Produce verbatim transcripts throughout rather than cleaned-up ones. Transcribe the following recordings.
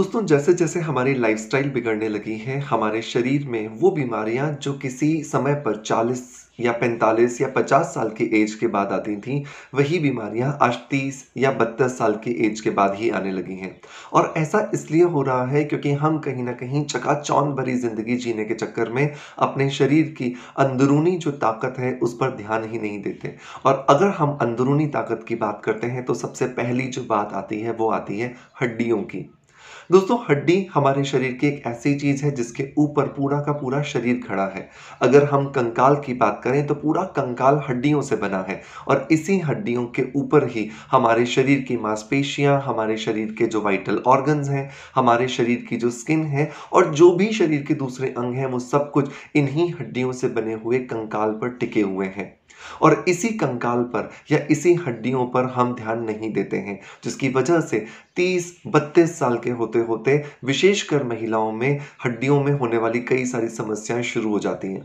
दोस्तों जैसे जैसे हमारी लाइफस्टाइल बिगड़ने लगी है, हमारे शरीर में वो बीमारियां जो किसी समय पर चालीस या पैंतालीस या पचास साल की एज के बाद आती थी, वही बीमारियां आज तीस या बत्तीस साल की एज के बाद ही आने लगी हैं। और ऐसा इसलिए हो रहा है क्योंकि हम कहीं ना कहीं चकाचौंध भरी जिंदगी जीने के चक्कर में अपने शरीर की अंदरूनी जो ताकत है उस पर ध्यान ही नहीं देते। और अगर हम अंदरूनी ताकत की बात करते हैं तो सबसे पहली जो बात आती है वो आती है हड्डियों की। दोस्तों हड्डी हमारे शरीर की एक ऐसी चीज़ है जिसके ऊपर पूरा का पूरा शरीर खड़ा है। अगर हम कंकाल की बात करें तो पूरा कंकाल हड्डियों से बना है और इसी हड्डियों के ऊपर ही हमारे शरीर की मांसपेशियां, हमारे शरीर के जो वाइटल ऑर्गन्स हैं, हमारे शरीर की जो स्किन है और जो भी शरीर के दूसरे अंग हैं वो सब कुछ इन्हीं हड्डियों से बने हुए कंकाल पर टिके हुए हैं। और इसी कंकाल पर या इसी हड्डियों पर हम ध्यान नहीं देते हैं, जिसकी वजह से तीस बत्तीस साल के होते होते विशेषकर महिलाओं में हड्डियों में होने वाली कई सारी समस्याएं शुरू हो जाती हैं।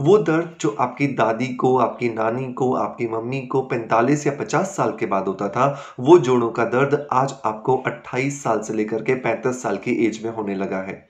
वो दर्द जो आपकी दादी को, आपकी नानी को, आपकी मम्मी को पैंतालीस या पचास साल के बाद होता था, वो जोड़ों का दर्द आज आपको अट्ठाईस साल से लेकर के पैंतीस साल की एज में होने लगा है।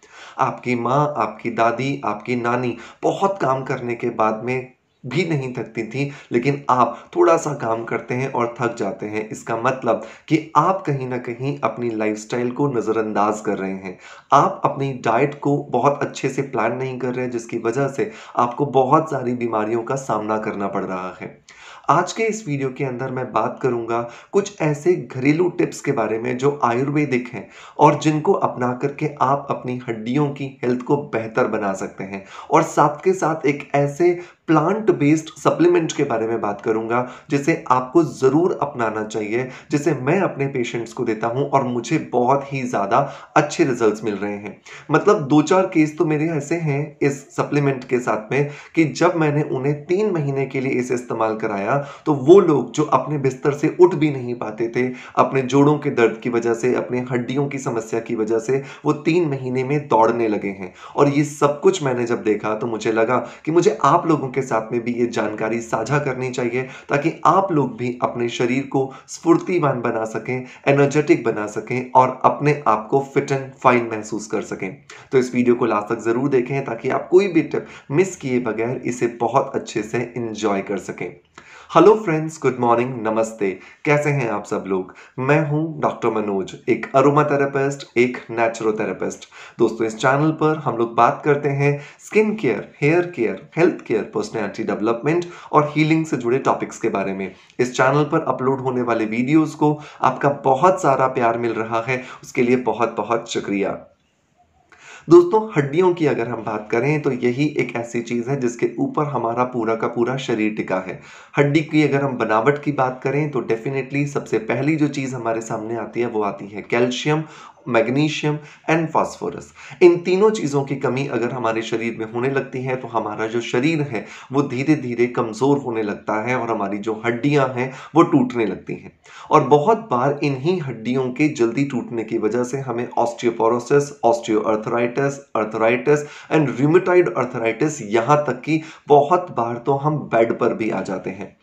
आपकी माँ, आपकी दादी, आपकी नानी बहुत काम करने के बाद में भी नहीं थकती थी, लेकिन आप थोड़ा सा काम करते हैं और थक जाते हैं। इसका मतलब कि आप कहीं ना कहीं अपनी लाइफस्टाइल को नज़रअंदाज कर रहे हैं, आप अपनी डाइट को बहुत अच्छे से प्लान नहीं कर रहे हैं, जिसकी वजह से आपको बहुत सारी बीमारियों का सामना करना पड़ रहा है। आज के इस वीडियो के अंदर मैं बात करूंगा कुछ ऐसे घरेलू टिप्स के बारे में जो आयुर्वेदिक हैं और जिनको अपना करके आप अपनी हड्डियों की हेल्थ को बेहतर बना सकते हैं। और साथ के साथ एक ऐसे प्लांट बेस्ड सप्लीमेंट के बारे में बात करूंगा जिसे आपको ज़रूर अपनाना चाहिए, जिसे मैं अपने पेशेंट्स को देता हूं और मुझे बहुत ही ज़्यादा अच्छे रिजल्ट्स मिल रहे हैं। मतलब दो चार केस तो मेरे ऐसे हैं इस सप्लीमेंट के साथ में कि जब मैंने उन्हें तीन महीने के लिए इसे इस्तेमाल कराया तो वो लोग जो अपने बिस्तर से उठ भी नहीं पाते थे, अपने जोड़ों के दर्द की वजह से, अपने हड्डियों की समस्या की वजह से, वो तीन महीने में दौड़ने लगे हैं। और ये सब कुछ मैंने जब देखा तो मुझे लगा कि मुझे आप लोगों के साथ में भी ये जानकारी साझा करनी चाहिए ताकि आप लोग भी अपने शरीर को स्फूर्तिवान बना सकें, एनर्जेटिक बना सकें और अपने आप को फिट एंड फाइन महसूस कर सकें। तो इस वीडियो को लास्ट तक जरूर देखें ताकि आप कोई भी टिप मिस किए बगैर इसे बहुत अच्छे से एंजॉय कर सकें। हेलो फ्रेंड्स, गुड मॉर्निंग, नमस्ते, कैसे हैं आप सब लोग। मैं हूं डॉक्टर मनोज, एक अरोमा थेरेपिस्ट, एक नेचुरोथेरेपिस्ट। दोस्तों इस चैनल पर हम लोग बात करते हैं skin care, hair care, health care, personality development और हीलिंग से जुड़े टॉपिक्स के बारे में। इस चैनल पर अपलोड होने वाले वीडियोज को आपका बहुत सारा प्यार मिल रहा है, उसके लिए बहुत बहुत शुक्रिया। दोस्तों हड्डियों की अगर हम बात करें तो यही एक ऐसी चीज़ है जिसके ऊपर हमारा पूरा का पूरा शरीर टिका है। हड्डी की अगर हम बनावट की बात करें तो डेफिनेटली सबसे पहली जो चीज़ हमारे सामने आती है वो आती है कैल्शियम, मैग्नीशियम एंड फास्फोरस। इन तीनों चीज़ों की कमी अगर हमारे शरीर में होने लगती है तो हमारा जो शरीर है वो धीरे धीरे कमज़ोर होने लगता है और हमारी जो हड्डियां हैं वो टूटने लगती हैं। और बहुत बार इन्हीं हड्डियों के जल्दी टूटने की वजह से हमें osteoporosis, osteo arthritis, arthritis and rheumatoid arthritis, यहाँ तक कि बहुत बार तो हम बेड पर भी आ जाते हैं।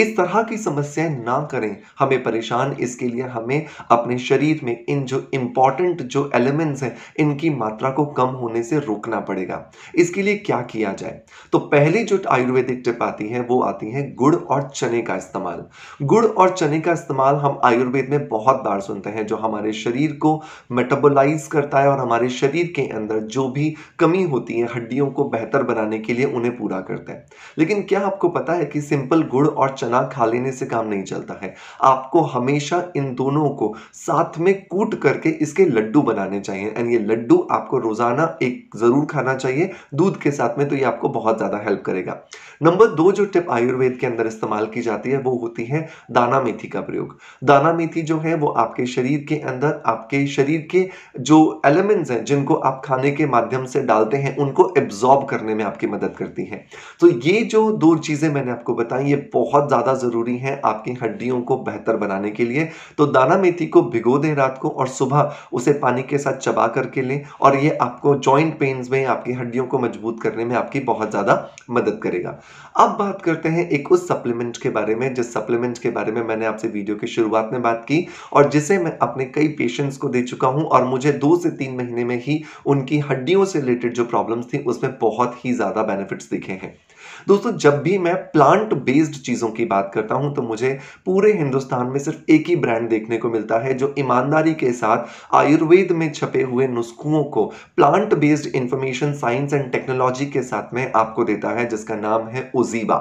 इस तरह की समस्याएं ना करें हमें परेशान। इसके लिए हमें अपने शरीर में इन जो इम्पॉर्टेंट जो एलिमेंट्स हैं इनकी मात्रा को कम होने से रोकना पड़ेगा। इसके लिए क्या किया जाए तो पहली जो आयुर्वेदिक टिप आती है वो आती है गुड़ और चने का इस्तेमाल। गुड़ और चने का इस्तेमाल हम आयुर्वेद में बहुत बार सुनते हैं, जो हमारे शरीर को मेटाबोलाइज करता है और हमारे शरीर के अंदर जो भी कमी होती है हड्डियों को बेहतर बनाने के लिए उन्हें पूरा करता है। लेकिन क्या आपको पता है कि सिंपल गुड़ और चना खा लेने से काम नहीं चलता है। आपको हमेशा इन दोनों को साथ में कूट करके इसके लड्डू बनाने चाहिए। एंड ये लड्डू आपको रोजाना एक जरूर खाना चाहिए दूध के साथ में, तो ये आपको बहुत ज्यादा हेल्प करेगा। नंबर दो जो टिप आयुर्वेद के अंदर इस्तेमाल की जाती है वो होती है दाना मेथी का प्रयोग। दाना मेथी जो है वो आपके शरीर के अंदर आपके शरीर के जो एलिमेंट्स हैं जिनको आप खाने के माध्यम से डालते हैं उनको एब्जॉर्ब करने में आपकी मदद करती है। तो ये जो दो चीजें मैंने आपको बताई ये बहुत ज़्यादा ज़रूरी है आपकी हड्डियों को बेहतर बनाने के लिए। तो दाना मेथी को भिगो दें रात को और सुबह उसे पानी के साथ चबा करके लें, और ये आपको जॉइंट पेन्स में, आपकी हड्डियों को मजबूत करने में आपकी बहुत ज़्यादा मदद करेगा। अब बात करते हैं एक उस सप्लीमेंट के बारे में, जिस सप्लीमेंट के बारे में मैंने आपसे वीडियो की शुरुआत में बात की और जिसे मैं अपने कई पेशेंट्स को दे चुका हूँ, और मुझे दो से तीन महीने में ही उनकी हड्डियों से रिलेटेड जो प्रॉब्लम्स थी उसमें बहुत ही ज़्यादा बेनिफिट्स दिखे हैं। दोस्तों, जब भी मैं प्लांट बेस्ड चीज़ों की बात करता हूं तो मुझे पूरे हिंदुस्तान में सिर्फ एक ही ब्रांड देखने को मिलता है जो ईमानदारी के साथ आयुर्वेद में छपे हुए नुस्खों को plant based information, science and technology के साथ में आपको देता है, जिसका नाम है ओजीवा।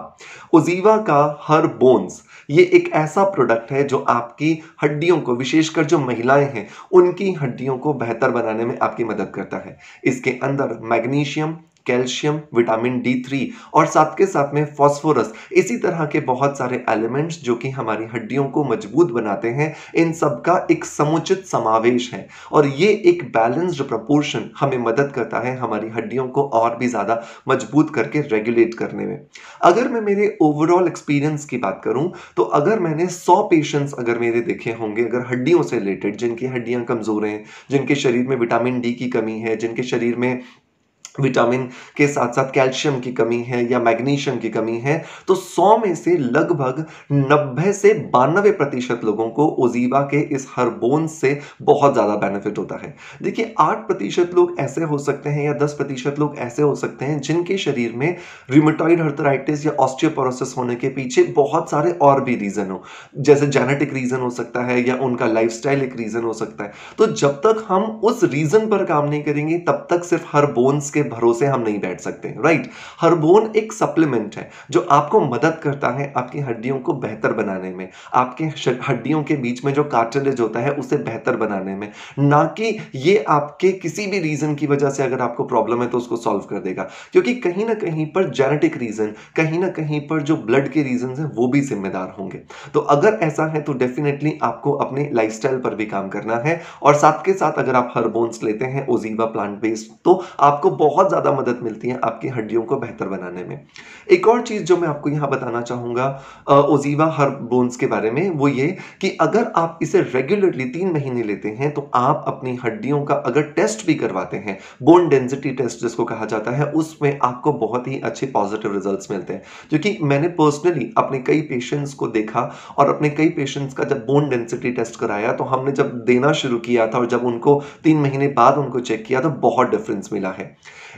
ओजीवा का हर्बोन्स ये एक ऐसा प्रोडक्ट है जो आपकी हड्डियों को, विशेषकर जो महिलाएं हैं उनकी हड्डियों को बेहतर बनाने में आपकी मदद करता है। इसके अंदर magnesium, calcium, vitamin D three और साथ के साथ में फॉस्फोरस, इसी तरह के बहुत सारे एलिमेंट्स जो कि हमारी हड्डियों को मजबूत बनाते हैं, इन सब का एक समुचित समावेश है, और ये एक बैलेंस्ड प्रपोर्शन हमें मदद करता है हमारी हड्डियों को और भी ज़्यादा मजबूत करके रेगुलेट करने में। अगर मैं मेरे ओवरऑल एक्सपीरियंस की बात करूँ तो अगर मैंने सौ पेशेंट्स अगर मेरे देखे होंगे अगर हड्डियों से रिलेटेड, जिनकी हड्डियाँ कमज़ोर हैं, जिनके शरीर में विटामिन डी की कमी है, जिनके शरीर में विटामिन के साथ साथ कैल्शियम की कमी है या मैग्नीशियम की कमी है, तो सौ में से लगभग नब्बे से बानवे प्रतिशत लोगों को ओजीवा के इस हर्बोन से बहुत ज़्यादा बेनिफिट होता है। देखिए, आठ प्रतिशत लोग ऐसे हो सकते हैं या दस प्रतिशत लोग ऐसे हो सकते हैं जिनके शरीर में रिमेटॉइड अर्थराइटिस या ऑस्टियोपोरोसिस होने के पीछे बहुत सारे और भी रीज़न हो, जैसे जेनेटिक रीज़न हो सकता है या उनका लाइफस्टाइल एक रीज़न हो सकता है। तो जब तक हम उस रीज़न पर काम नहीं करेंगे तब तक सिर्फ हर्बोन्स के भरोसे हम नहीं बैठ सकते, राइट। हर्बोन एक सप्लीमेंट है जो आपको मदद करता है आपकी हड्डियों को बेहतर बनाने में, आपके हड्डियों के बीच में जो कार्टिलेज होता है उसे बेहतर बनाने में, ना कि ये आपके किसी भी रीजन की वजह से अगर आपको प्रॉब्लम है तो उसको सॉल्व कर देगा, क्योंकि कहीं ना कहीं पर जेनेटिक रीजन, कहीं ना कहीं पर जो ब्लड के रीजन है वो भी जिम्मेदार होंगे। तो अगर ऐसा है तो डेफिनेटली आपको अपने लाइफस्टाइल पर भी काम करना है, और साथ के साथ अगर आप हर्बोन्स लेते हैं ओजीवा प्लांट बेस्ड तो आपको बहुत ज़्यादा मदद मिलती है आपकी हड्डियों को बेहतर बनाने में। एक और चीज़ जो मैं आपको यहाँ बताना चाहूँगा ओजीवा हर्बोन्स के बारे में, वो ये कि अगर आप इसे रेगुलरली तीन महीने लेते हैं तो आप अपनी हड्डियों का अगर टेस्ट भी करवाते हैं, बोन डेंसिटी टेस्ट जिसको कहा जाता है, उसमें आपको बहुत ही अच्छे पॉजिटिव रिजल्ट्स मिलते हैं, क्योंकि मैंने पर्सनली अपने कई पेशेंट्स को देखा और अपने कई पेशेंट्स का जब बोन डेंसिटी टेस्ट कराया तो हमने जब देना शुरू किया था और जब उनको तीन महीने बाद उनको चेक किया तो बहुत डिफरेंस मिला है।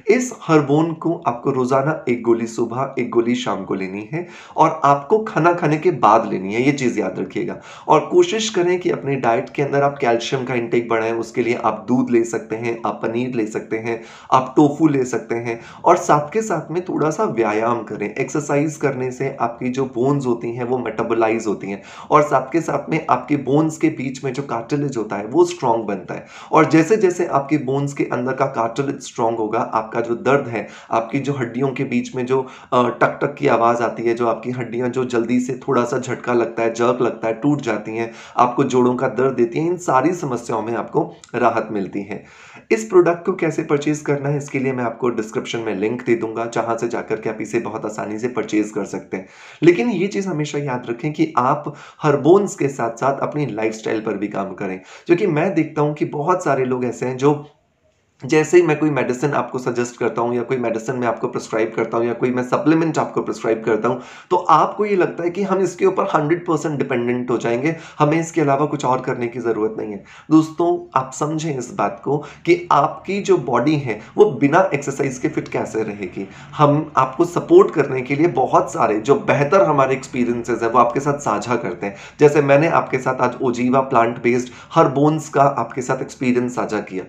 इस हर्बोन को आपको रोजाना एक गोली सुबह, एक गोली शाम को लेनी है और आपको खाना खाने के बाद लेनी है, ये चीज़ याद रखिएगा। और कोशिश करें कि अपने डाइट के अंदर आप कैल्शियम का इंटेक बढ़ाएं, उसके लिए आप दूध ले सकते हैं, आप पनीर ले सकते हैं, आप टोफू ले सकते हैं, और साथ के साथ में थोड़ा सा व्यायाम करें। एक्सरसाइज करने से आपकी जो बोन्स होती हैं वो मेटाबोलाइज होती हैं, और साथ के साथ में आपके बोन्स के बीच में जो कार्टिलेज होता है वो स्ट्रांग बनता है, और जैसे जैसे आपके बोन्स के अंदर का कार्टिलेज स्ट्रांग होगा आपका जो दर्द है, आपकी जो हड्डियों के बीच में जो टक टक की आवाज़ आती है, जो आपकी हड्डियां जो जल्दी से थोड़ा सा झटका लगता है, जर्क लगता है, टूट जाती हैं, आपको जोड़ों का दर्द देती है, इन सारी समस्याओं में आपको राहत मिलती है। इस प्रोडक्ट को कैसे परचेज करना है इसके लिए मैं आपको डिस्क्रिप्शन में लिंक दे दूंगा, जहाँ से जाकर के आप इसे बहुत आसानी से परचेज कर सकते हैं। लेकिन ये चीज़ हमेशा याद रखें कि आप हर्बोन्स के साथ साथ अपनी लाइफस्टाइल पर भी काम करें, क्योंकि मैं देखता हूँ कि बहुत सारे लोग ऐसे हैं जो जैसे ही मैं कोई मेडिसिन आपको सजेस्ट करता हूँ या कोई मेडिसिन मैं आपको प्रिस्क्राइब करता हूँ या कोई मैं सप्लीमेंट आपको प्रिस्क्राइब करता हूँ तो आपको ये लगता है कि हम इसके ऊपर हंड्रेड परसेंट डिपेंडेंट हो जाएंगे, हमें इसके अलावा कुछ और करने की ज़रूरत नहीं है। दोस्तों, आप समझें इस बात को कि आपकी जो बॉडी है वो बिना एक्सरसाइज के फिट कैसे रहेगी। हम आपको सपोर्ट करने के लिए बहुत सारे जो बेहतर हमारे एक्सपीरियंसेस हैं वो आपके साथ साझा करते हैं, जैसे मैंने आपके साथ आज ओजीवा प्लांट बेस्ड हर्बोन्स का आपके साथ एक्सपीरियंस साझा किया।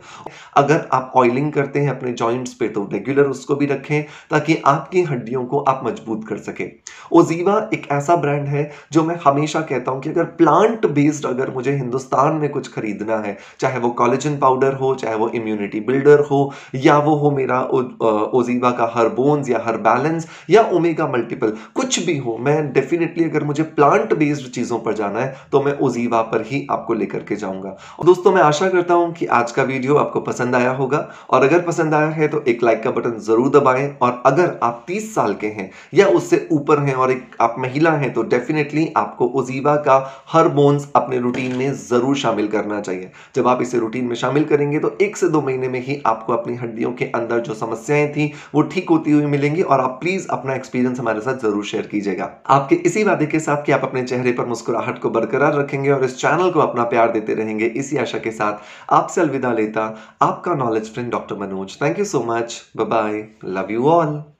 अगर आप ऑयलिंग करते हैं अपने जॉइंट्स पे तो रेगुलर उसको भी रखें ताकि आपकी हड्डियों को आप मजबूत कर सकें। ओजीवा एक ऐसा ब्रांड है जो मैं हमेशा कहता हूं कि अगर प्लांट बेस्ड अगर मुझे हिंदुस्तान में कुछ खरीदना है, चाहे वो कोलेजन पाउडर हो, चाहे वो इम्यूनिटी बिल्डर हो, या वो हो मेरा ओजीवा का हर्बोन्स या हर बैलेंस या ओमेगा मल्टीपल, कुछ भी हो, मैं डेफिनेटली अगर मुझे प्लांट बेस्ड चीज़ों पर जाना है तो मैं ओजीवा पर ही आपको लेकर के जाऊँगा। दोस्तों, मैं आशा करता हूँ कि आज का वीडियो आपको पसंद आया होगा। होगा। और अगर पसंद आया है तो एक लाइक का बटन जरूर दबाएं। और अगर आप तीस साल के हैं या उससे ऊपर हैं और एक आप महिला हैं तो डेफिनेटली आपको ओजीवा का हर्बोन्स अपने रूटीन में जरूर शामिल करना चाहिए। जब आप इसे रूटीन में शामिल करेंगे तो एक से दो महीने में ही आपको अपनी हड्डियों के अंदर जो समस्याएं थी वो ठीक होती हुई मिलेंगी। और आप प्लीज अपना एक्सपीरियंस हमारे साथ जरूर शेयर कीजिएगा। आपके इसी वादे के साथ कि आप अपने चेहरे पर मुस्कुराहट को बरकरार रखेंगे और इस चैनल को अपना प्यार देते रहेंगे, इसी आशा के साथ आपसे अलविदा लेता आपका knowledge friend doctor Manoj. Thank you so much, bye bye, love you all.